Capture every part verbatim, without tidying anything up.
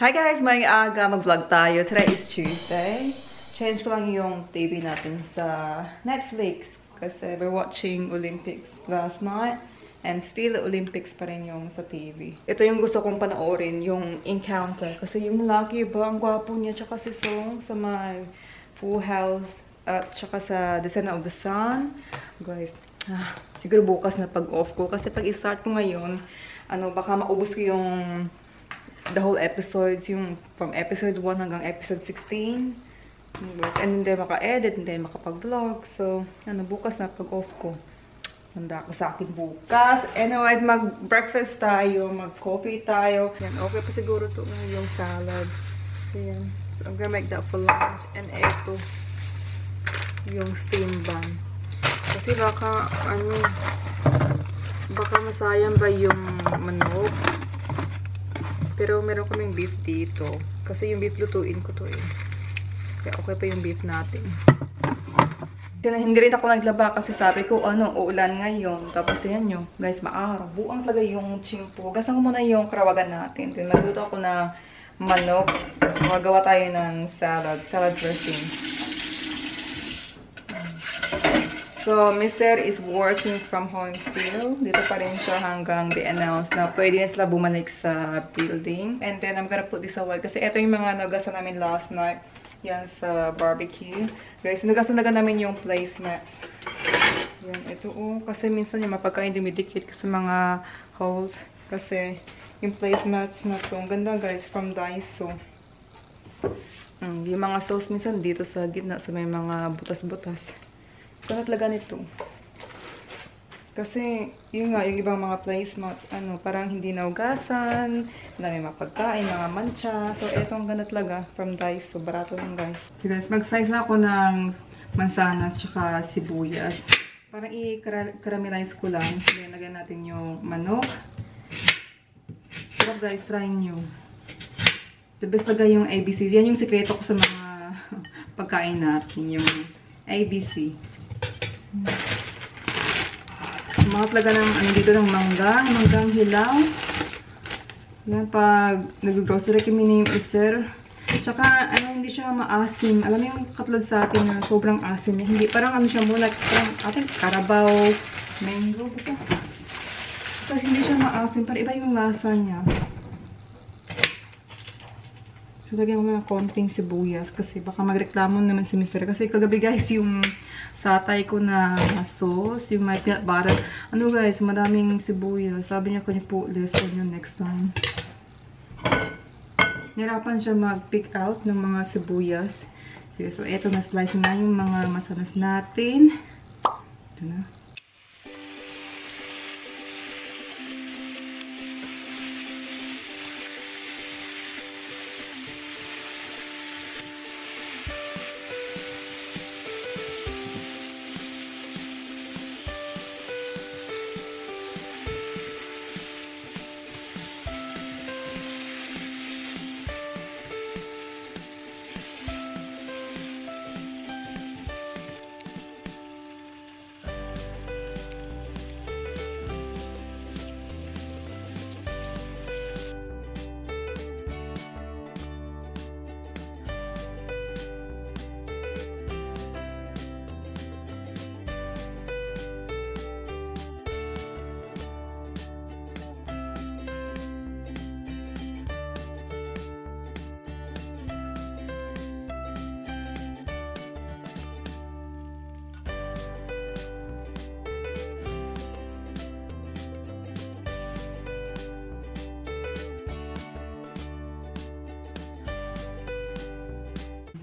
Hi guys! May aga mag-vlog tayo. Today is Tuesday. Change ko lang yung T V natin sa Netflix kasi we're watching Olympics last night and still Olympics pa rin yung sa T V. Ito yung gusto kong panoorin, yung Encounter. Kasi yung laki ba, ang gwapo niya tsaka si Song sa my Full House at tsaka sa Descent of the Sun. Guys, ah, siguro bukas na pag-off ko kasi pag i-start ko ngayon, ano, baka maubos ko yung the whole episodes, yung from episode one hanggang episode sixteen. And then maka-edit, and then makapag-vlog. So, ano, bukas na pag-off ko. Handa ko sa akin bukas. Anyways, mag-breakfast tayo, mag-coffee tayo. Yan, okay pa siguro ito yung salad. So, yan. So, I'm gonna make that for lunch. And ito, yung steam bun. Kasi baka, ano, baka masayang ba yung manok? Pero meron kaming beef dito. Kasi yung beef lutuin ko to eh. Kaya okay pa yung beef natin. Hindi rin ako naglaba kasi sabi ko, ano, uulan ngayon. Tapos yan yun. Guys, maaraw. Buang talaga yung chimpo. Gasang muna yung karawagan natin. Then magluto ako ng manok. Magawa tayo ng salad. Salad dressing. So, mister is working from home still. Dito pa rin siya hanggang di-announce na pwede na sila bumalik sa building. And then, I'm gonna put this away. Kasi ito yung mga nagasan namin last night. Yan sa barbecue. Guys, nagasan naga namin yung placemats. Yan, ito oh. Kasi minsan yung mapagkain dumidikit sa mga holes. Kasi yung placemats na ito. Ang ganda guys, from Daiso. Mm, yung mga sauce minsan dito sa gitna. Sa may mga butas-butas. Sana talaga nito. Kasi, yun nga, yung ibang mga placemats, ano, parang hindi naugasan, na may mapagkain, mga mancha. So, etong ganda talaga from Daiso. Barato lang, guys. So, guys, mag-size ako ng mansanas tsaka sibuyas. Parang i-caramelize ko lang. So, lagyan natin yung manok. Sarap, guys. Try nyo. The best talaga yung A B C. Yan yung sikreto ko sa mga pagkain natin. Yung A B C. Mga talaga ng, ano dito, ng mangga, manggang hilaw. Yan, pag nag-grocery kami ni Mister. Tsaka, ano, hindi siya maasim. Alam mo yung katulad sa atin na sobrang asim. Hindi, parang ano siya mula, parang ating karabaw, mango, basta. So, hindi siya maasim. Parang iba yung lasa niya. So, lagyan ko na konting sibuyas kasi baka magreklamo naman si Mister. Kasi kagabi guys, yung satay ko na sauce, yung my peanut butter. Ano guys, madaming sibuyas. Sabi niya, can you put this on you next time? Nirapan siya mag-pick out ng mga sibuyas. Sige, so eto na slice na yung mga masanas natin. Ito na.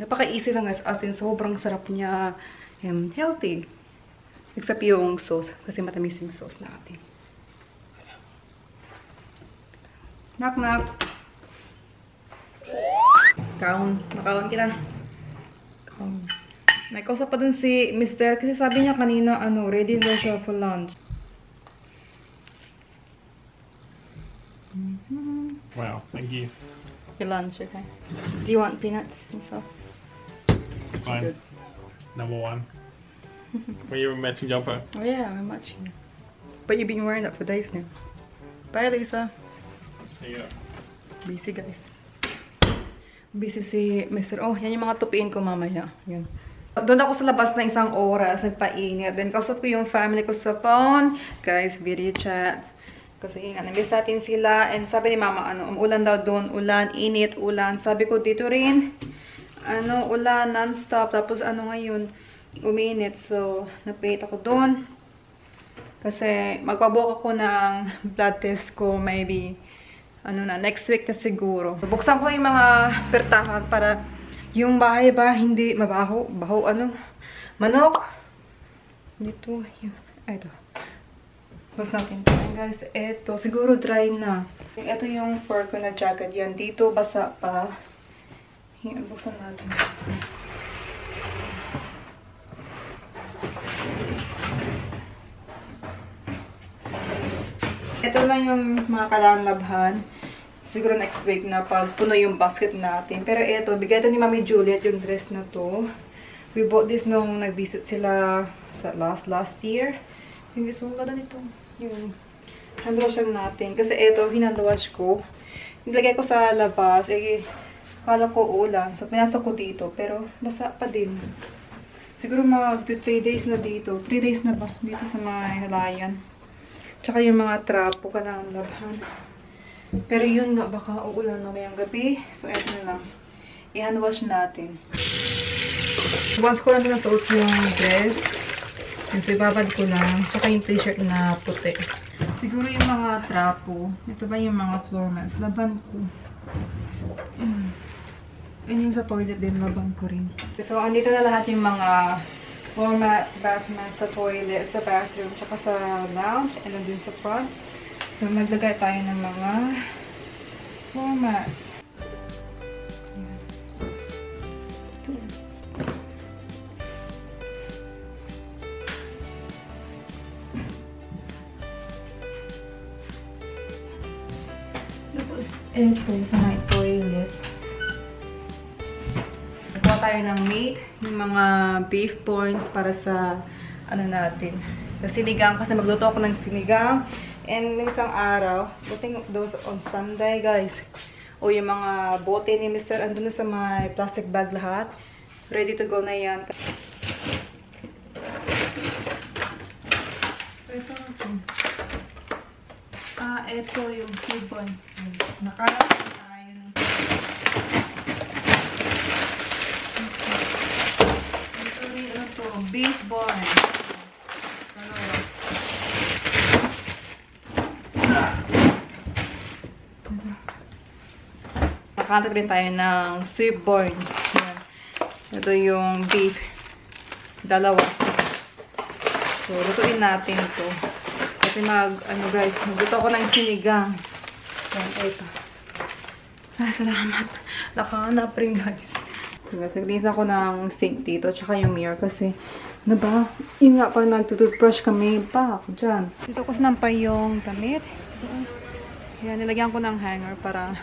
Napaka-easy lang guys. As in, sobrang sarap niya. Um, healthy. Except yung sauce. Kasi matamis yung sauce natin. Knock, knock. Kaon. Makaon kita. Kaon. May kausap pa dun si Mister. Kasi sabi niya kanina, ano, ready na siya for lunch. Mm-hmm. Wow, thank you. Your lunch, okay? Do you want peanuts and stuff? Fine. Number one. Were you a matching jumper? Oh yeah, I'm matching. But you've been wearing that for days now. Bye Lisa. See ya. Busy guys. Busy si Mister Oh, yan yung mga tupiin ko mamaya. Yun. Doon ako sa labas na isang oras, nagpainit. Then kausap ko yung family ko sa phone. Guys, video chat. Kasi nga, namiss natin sila. And sabi ni mama, ano, umulan daw doon. Ulan, init, ulan. Sabi ko dito rin. Ano, ulan, non-stop. Tapos ano ngayon, uminit. So, nag-plate ako doon. Kasi magpabook ako ng blood test ko. Maybe, ano na, next week na siguro. Buksan ko yung mga pertahan para yung bahay ba, hindi mabaho. Baho, ano, manok. Dito, yun. Ay, ito. Tapos natin. Ayan guys, eto. Siguro dry na. Ito yung fur ko na jacket. Yan, dito basa pa. Yan, buksan natin. Ito lang yung mga kailangan labhan. Siguro next week na pag puno yung basket natin. Pero eto, bigay ito ni Mami Juliet yung dress na to. We bought this nung nag-visit sila sa last last year. Yung gusto mong ganda nito. Yung handwash lang natin. Kasi eto, hinandwash ko. Nilagay ko sa labas. Eh, kala ko ulan. So, pinasok ko dito. Pero, basa pa din. Siguro mga three days na dito. three days na ba? Dito sa mga halayan. Tsaka yung mga trapo ka na ang labhan. Pero yun nga, baka uulan na ngayong gabi. So, eto na lang. I-handwash natin. Once ko lang pinasuot yung dress. So, ibabad ko lang. Tsaka yung t-shirt na puti. Siguro yung mga trapo. Ito ba yung mga floor mats? Laban ko. Mm. And yung sa toilet din, laban ko rin. So, andito na lahat yung mga floor mats, bath mats, sa toilet, sa bathroom, tsaka sa lounge, and then din sa front. So, maglagay tayo ng mga floor mats. Ito sa my toilet. Nagkawa tayo ng meat. Yung mga beef points para sa ano natin. Sa sinigang. Kasi magluto ako ng sinigang. And isang araw, putting those on Sunday, guys. O yung mga bote ni Mister Andun sa my plastic bag lahat. Ready to go na yan. Ito natin. Ah, ito yung food points. Nakalat tayo ng ito rin ano to, beef bone. Nakalat rin tayo ng sweet bone. Ito yung beef. Dalawa. So, lutuin natin ito. Kasi mag, ano guys, magluto ko ng sinigang. Ayan, ito. Ay, salamat. Nakahanap rin, guys. So, guys, naglinis ako ng sink dito, tsaka yung mirror kasi, ano ba? Yun nga pa, nagtututbrush kami pa ako dyan. Dito ko sinampay yung damit. So, ayan, nilagyan ko ng hanger para,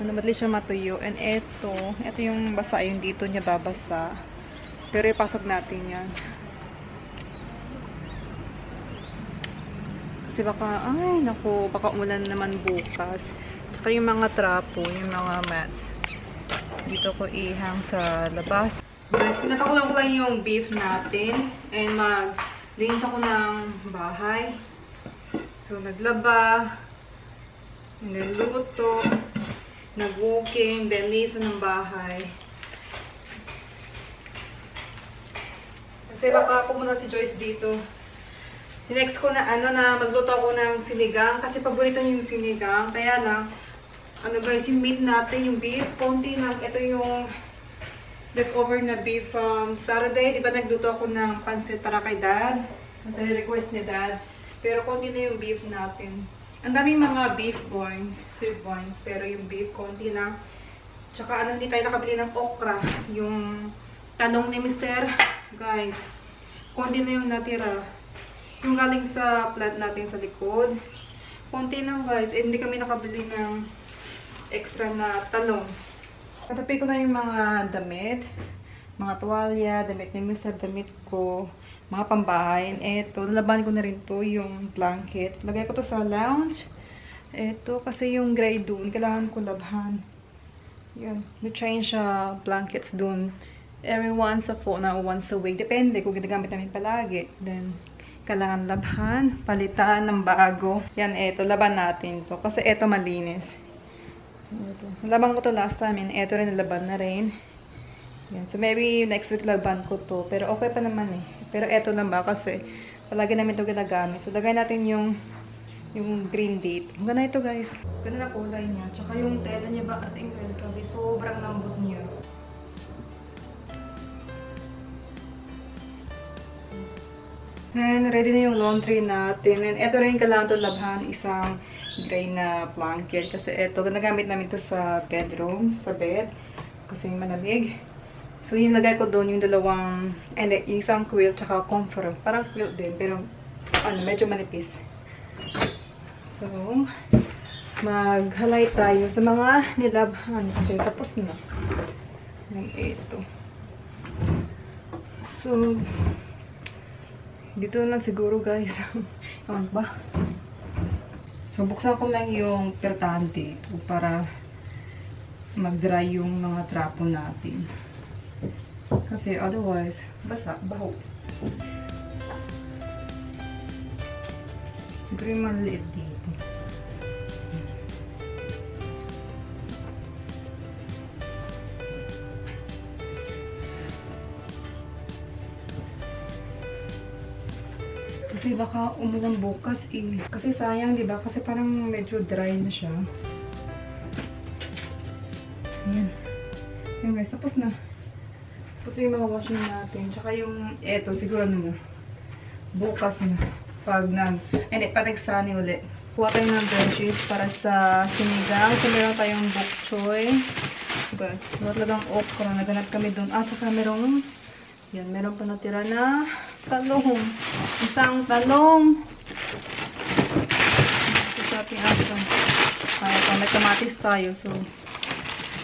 ano, madali siya matuyo. And eto, eto yung basa, yung dito niya babasa. Pero ipasok natin yan. Kasi baka, ay, naku, baka umulan naman bukas. Tsaka yung mga trapo, yung mga mats. Dito ko ihang sa labas. Pinapakulang ko lang yung beef natin. And maglinis ako ng bahay. So, naglaba. Nagluto. Nag-walking. Then, lisa ng bahay. Kasi baka pumunta si Joyce dito. Next ko na, ano, na magluto ako ng sinigang. Kasi paborito niyo yung sinigang. Kaya lang, ano guys, yung meat natin, yung beef, konti lang. Ito yung leftover na beef from Saturday. Diba nagluto ako ng pansit para kay Dad? Nare-request ni Dad. Pero konti na yung beef natin. Ang daming mga beef bones, sweet bones. Pero yung beef, konti lang. Tsaka ano, hindi tayo nakabili ng okra. Yung tanong ni Mister, guys, konti na yung natira. Yung galing sa plant natin sa likod. Konti lang guys. Eh, hindi kami nakabili ng extra na talong. Katapin ko na yung mga damit. Mga tuwalya, damit ni Mister, damit ko. mga pambahay. Eto, nalaban ko na rin to, yung blanket. Lagay ko to sa lounge. Eto, kasi yung gray dun, kailangan ko labhan. Yun, we change uh, blankets dun. Every once a fortnight or once a week. Depende kung ginagamit namin palagi. Then, kailangan labhan, palitan ng bago. Yan, eto, laban natin to. Kasi eto malinis. Eto. Laban ko to last time, and eto rin, laban na rin. Yan. So, maybe next week laban ko to. Pero okay pa naman eh. Pero eto lang ba kasi palagi namin ito ginagamit. So, lagay natin yung yung green date. Ganda ito, guys. Ganda na kulay niya. Tsaka yung tela niya ba as in grabe, sobrang lambot niya. And ready na yung laundry natin. And eto rin kailangan ito labhan, isang gray na blanket. Kasi eto, ginagamit namin ito sa bedroom, sa bed. Kasi malamig. So, yung lagay ko doon, yung dalawang, and then, isang quilt, tsaka comforter. Parang quilt din, pero, ano, medyo manipis. So, maghalay tayo sa mga nilabhan. Kasi, tapos na. And, ito. So, dito lang siguro, guys. Ano ba? So, buksan ko lang yung pertahan dito para mag-dry yung mga trapo natin. Kasi otherwise, basa, baho. Siguro yung maliit dito. Kasi baka umulan bukas eh. Kasi sayang, di ba? Kasi parang medyo dry na siya. Ayan. Ayan guys, tapos na. Tapos yung mga washing natin. Tsaka yung eto, siguro ano, bukas na. Pag nag, and it, panagsani ulit. Kuha tayo ng veggies para sa sinigang. So, meron tayong bok choy. But, lang okra. Naganap kami doon. Ah, tsaka merong, yan, meron pa natira na talong. Isang talong. Ito ating ato. Ah, may kamatis tayo. So,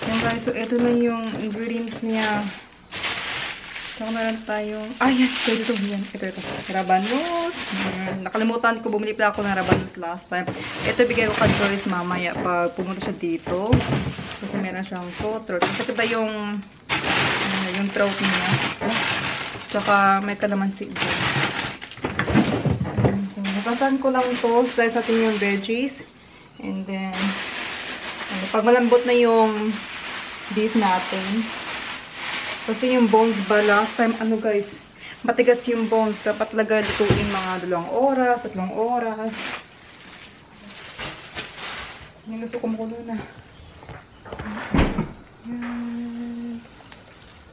yan guys. So, eto na yung ingredients niya. So, meron tayong, ah, yes, ito, ito, yan. Ito, ito. Rabanot. Nakalimutan ko, bumili pala ako ng rabanot last time. Ito, bigay ko ka Joyce mamaya pag pumunta siya dito. Kasi meron siyang totrot. Kasi ba yung, uh, yung trout niya. Tsaka, may kalamansi ito. So, nabasaan ko lang ito. Slice natin yung veggies. And then, ano, pag malambot na yung beef natin, kasi yung bones ba last time, ano guys, matigas yung bones. Dapat talaga lutuin mga dalawang oras, tatlong oras. Yung gusto kumukulo na.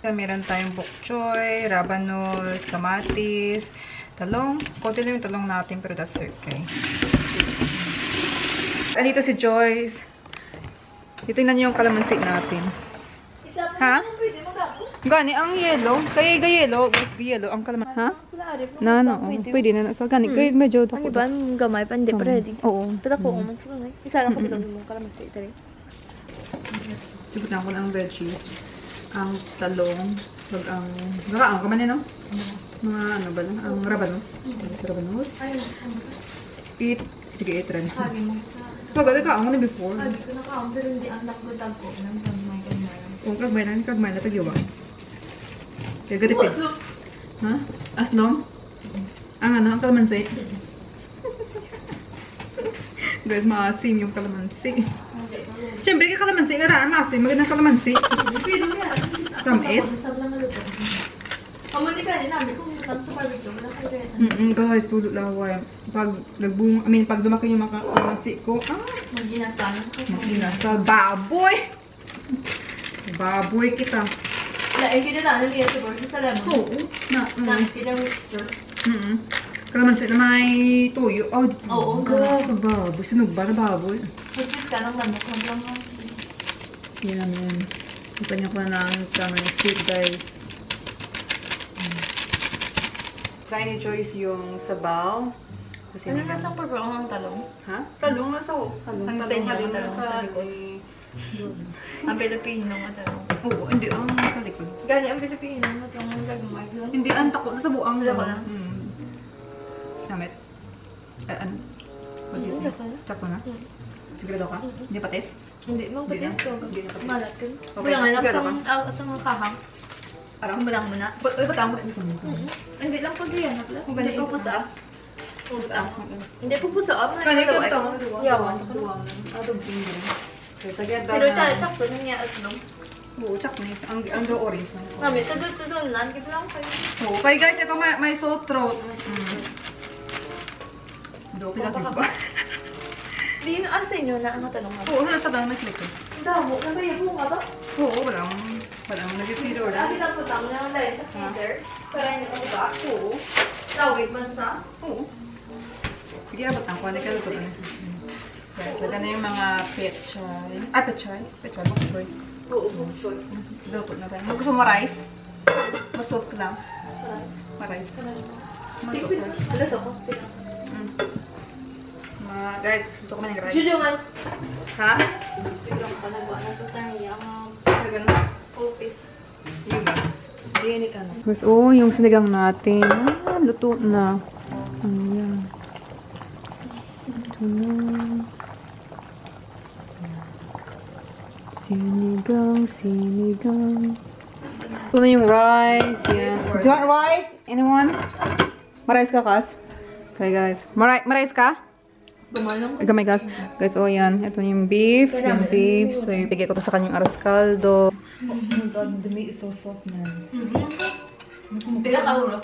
Yan. Meron tayong bok choy, rabanol, kamatis, talong. Konti lang yung talong natin, pero that's okay. Andito si Joyce. Titingnan niyo yung kalamansi natin. Ha? Gani ang yellow, kaya yellow, yellow ang kalaman. Ha? Na no, pwede na sa gani kay medyo dako. Ibang gamay pa hindi ready. Oo. Pero ko umon sa gani. Isa lang pala ng kalaman sa itare. Tibutan ko ng veggies. Ang talong, pag ang baka ang kaman no. Mga ano ba lang ang rabanos. Rabanos. Eat, sige itren. Pagod ka ang before. Ano ko na ka, pero hindi ang nakutag ko ng mga ganyan. Kung kagbay namin, kagbay na tagiwa. Kaya garipin. Ha? Aslong? Ang ano, ang kalamansi. Guys, maasim yung kalamansi. Siyempre, ka kalamansi, karaan, maasim. Magandang kalamansi. Tamis. Mm-mm, guys, tulot laway. Pag nagbung, I mean, pag lumaki yung mga kalamansi ko, ah! Maginasa. Maginasa. Baboy! Baboy kita. Laik kita na naliliya sa board sa lemon. Oo. Na, nakita mo sir. Mhm. Kalamansi na may tuyo. Oh, oo, grabe ba. Businog ba na baboy? Bakit ka nang lamok lang mo? Yan yan. Ipanya ko na ng kalamansi, guys. Try ni Joyce yung sabaw. Kasi ano na sa pagbaon ng talong? Ha? Talong na sa talong. Talong na sa likod. Ang Pilipino, matalong. Oo, hindi. Ang sa likod. Gani ang Pilipino. Ang gagumay. Hindi, ang takot. Nasa buang na. Samit. Eh, ano? Tsako na. Sigurado ka? Hindi patis? Hindi. Mang patis ko. Malat ka. Kulang nga lang sa mga kahang. Parang malang mo na. Uy, patang mo na sa mga. Hindi lang po diyan. Kung ganito po sa pusa. Hindi po pusa. Kaya ka ito. Yawan. Adog din din. Pero sakto na niya aslong. Oo, sakto na ito. Ang do orange na. Kami, sa doon lang. Kito lang kayo. Oo, kayo guys. Ito may sore throat. Do, pinagin ko. Hindi yun ang sa inyo na ang matanong natin. Oo, natatanong na sila ito. Ang dabo. Nagayabo ka ba? Oo, walang. Walang nag-tiro na. Ang ilang putang na lang sa feeder. Parang yung ba? Oo. Tawid man sa? Oo. Sige, abot ang kuha na ka. Ito na sila. Yes, laga na yung mga pechay. Ah, pechay? Pechay, bok choy. Oo, bok choy. Luto na tayo. Gusto mo rice? Masot ka lang. Marice ka lang. Masot ka lang. Luto ko. Guys, luto ko man yung rice. Jujuman! Ha? Luto ko pa nagwa. Nasa tayo yung sinigang na opis. Yung ba? Diyan ikan. Oo, yung sinigang natin. Ah, luto na. Ayan. Ito na. Sinigang, sinigang. Ito na yung rice. Yeah. Do you want rice? Anyone? Marais ka, Kas? Okay, guys. Marais, marais ka? Gamay, Kas. Guys, oh, yan. Ito na yung beef. Yung beef. So, yung bigay ko to sa kanyang aros caldo. Oh my God. The meat is so soft, man. Bilang oras?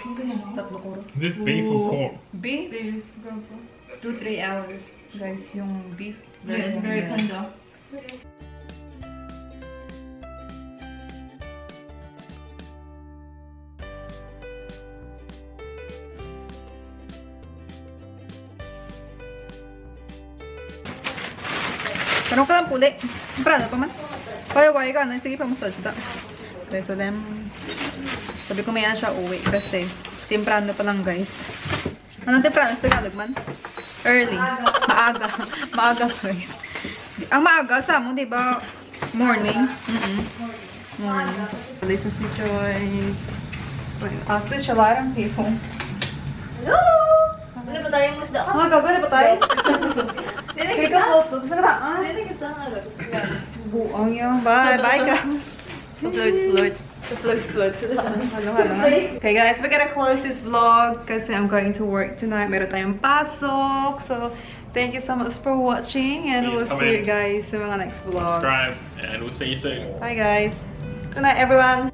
Tatlong oras. This beef or pork? Beef? Beef. Two, three hours. Guys, yung beef. Yeah, it's very tender. Tanong ka lang puli. Parada pa man. Payaway ka na. Sige pa, massage ta. Okay, so then, sabi ko mayan siya uwi. Kasi, temprano pa lang, guys. Anong temprano sa Tagalog man? Early. Maaga. Maaga, guys. Ang maaga sa mo, diba? Morning. Mm-hmm. Morning. Listen si Joyce. I'll switch a lot of people. Hello! Wala pa tayong musda ka? Mga gagawin pa tayo? Kaya ka po. Gusto ka taan? Buong yun. Bye. Bye ka. Flirt, flirt. Flirt, flirt. Hello, hello. Okay guys, we're gonna close this vlog kasi I'm going to work tonight. Meron tayong pasok. So, thank you so much for watching and we'll see you guys in our next vlog. Subscribe and we'll see you soon. Bye guys. Good night everyone.